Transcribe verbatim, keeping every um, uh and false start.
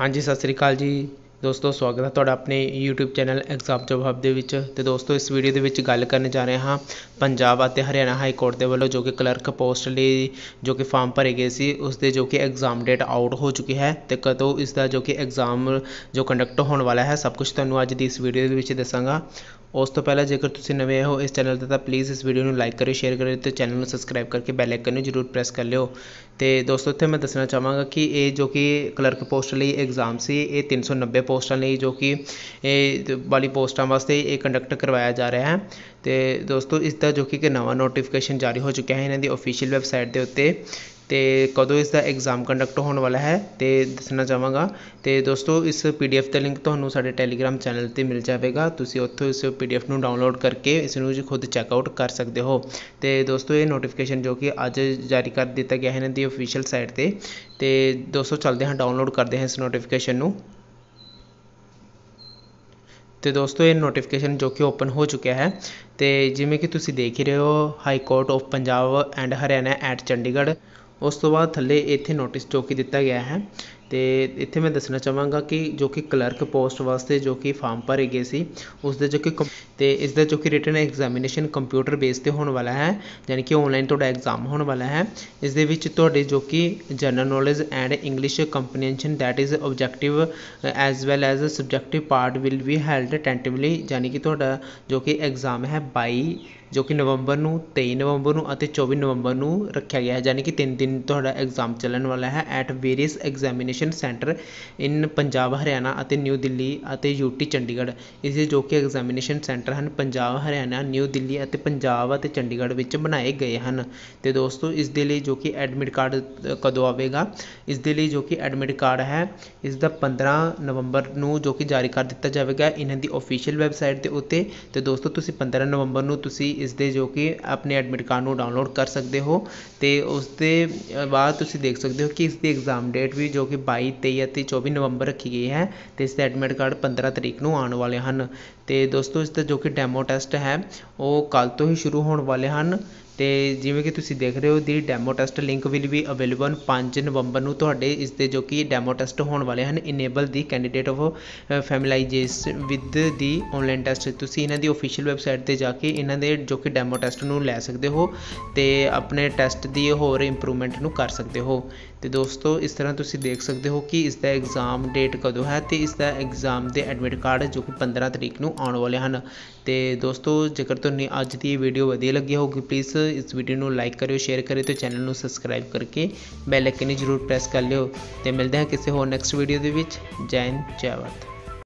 हाँ जी सत श्री अकाल जी दोस्तों, स्वागत है थोड़ा अपने YouTube channel exam job hub दे विच। ते दोस्तों इस वीडियो दे विच गल करने जा रहे हाँ पंजाब ते हरियाणा हाई कोर्ट दे वालों जो कि क्लर्क पोस्ट लिए जो कि फॉर्म भरे गए सी उसके जो कि एग्जाम डेट आउट हो चुकी है तो कदों इसका जो कि एग्जाम जो कंडक्ट होने वाला है सब कुछ तुहानूं अज दी इस वीडियो दे विच दसांगा। उस तो पहले जेकर तुसीं नवे हो इस चैनल तो प्लीज़ इस वीडियो में लाइक करो, शेयर करो तो चैनल में सबसक्राइब करके बेल आइकन जरूर प्रेस कर लियो। तो दोस्तों इत्थे मैं दसना चाहांगा कि ये जो कि क्लर्क पोस्ट लिए एग्जाम से ये तीन सौ नब्बे पोस्टां लिए जो कि वाली पोस्टां वास्ते ये कंडक्ट करवाया जा रहा है। तो दोस्तों इसका जो कि नवा नोटिफिकेशन जारी हो चुका है इन्हां दी ऑफिशियल वैबसाइट के उत्ते तो कदों इसका एग्जाम कंडक्ट होने वाला है तो दसना चाहांगा। तो दोस्तों इस पी डी एफ का लिंक तो साढ़े टैलीग्राम चैनल पर मिल जाएगा, तुम उत्तों इस पी डी एफ को डाउनलोड करके इसनूं खुद चैकआउट कर सकते हो। तो दोस्तों ये नोटिफिकेशन जो कि अज जारी कर दिता गया है इनकी ऑफिशियल साइट पर। तो दोस्तों चलते हैं डाउनलोड करते हैं इस नोटिफिकेशन। तो दोस्तों ये नोटिफिकेशन जो कि ओपन हो चुका है तो जिमें कि तुम देख ही रहे हो high court of Punjab and Haryana at Chandigarh. उस तो बाद थले इत्थे नोटिस जो कि दिता गया है तो इत्थे मैं दसना चाहांगा कि जो कि क्लर्क पोस्ट वास्ते जो कि फॉर्म भरे गए सी उसके जो कि तो इसका जो कि रिटन एग्जामिनेशन कंप्यूटर बेस पर होने वाला है, यानी कि ऑनलाइन थोड़ा एग्जाम होने वाला है। इस दे विच तुहाडे जो कि general knowledge and English comprehension that is objective as well as subjective part will be held tentatively, यानी कि तुहाडा जो कि एग्जाम है बाई जो कि नवंबर नूं तेई नवंबर नूं अते चौबी नवंबर नूं रखा गया है, यानी कि तीन दिन तुहाडा एग्जाम चलन वाला है at various examination centre in Punjab Haryana अते न्यू दिल्ली अते यूटी चंडीगढ़। इस जो कि एग्जामिनेशन सेंटर हैं पंजाब हरियाणा न्यू दिल्ली अते पंजाब अते चंडीगढ़ विच बनाए गए हैं। तो दोस्तों इस दे लई जो कि एडमिट कार्ड कदों आवेगा, इस दे लई जो कि एडमिट कार्ड है इसका पंद्रह नवंबर नूं जो कि जारी कर दिता जाएगा इन्हां दी ऑफिशियल वैबसाइट के उत्ते। तो दोस्तों तुसीं पंद्रह नवंबर नूं तुसीं इस दे जो कि अपने एडमिट कार्ड को डाउनलोड कर सकते हो। तो उसके बाद तुसीं देख सकते हो कि इसकी एग्जाम डेट भी जो कि बाई तेई ते चौबी नवंबर रखी गई है तो इसका एडमिट कार्ड पंद्रह तरीक को आने वाले हैं। तो दोस्तों इसका जो कि डैमो टैसट है वो कल तो ही शुरू होने वाले हैं। तो जिमें कि तुसीं देख रहे हो the demo test link will भी अवेलेबल पाँच नवंबर को तुहाडे इसके जो कि डैमो टैसट होने वाले हैं। Enable the candidate of familiarize with the online test, तुसीं इन्हां दी ऑफिशियल वैबसाइट पर जाके इन्हां दे जो कि डैमो टैसट नूं लै सकते हो तो अपने टैसट की होर इंप्रूवमेंट नूं कर सकते हो। तो दोस्तों इस तरह तुसीं देख सकते हो कि इसका एग्जाम डेट कदों है तो इसका एग्जाम के एडमिट कार्ड जो कि पंद्रह तरीक नूं आने वाले हैं। तो दोस्तों जेकर तुहानूं अज दी वीडियो वधिया लगी होगी प्लीज़ इस वीडियो नूं लाइक करियो, शेयर करियो तो चैनल नूं सबसक्राइब करके बेल आइकन जरूर प्रेस कर लियो। तो मिलते हैं किसी होर नैक्सट वीडियो दे विच। जय हिंद जय भारत।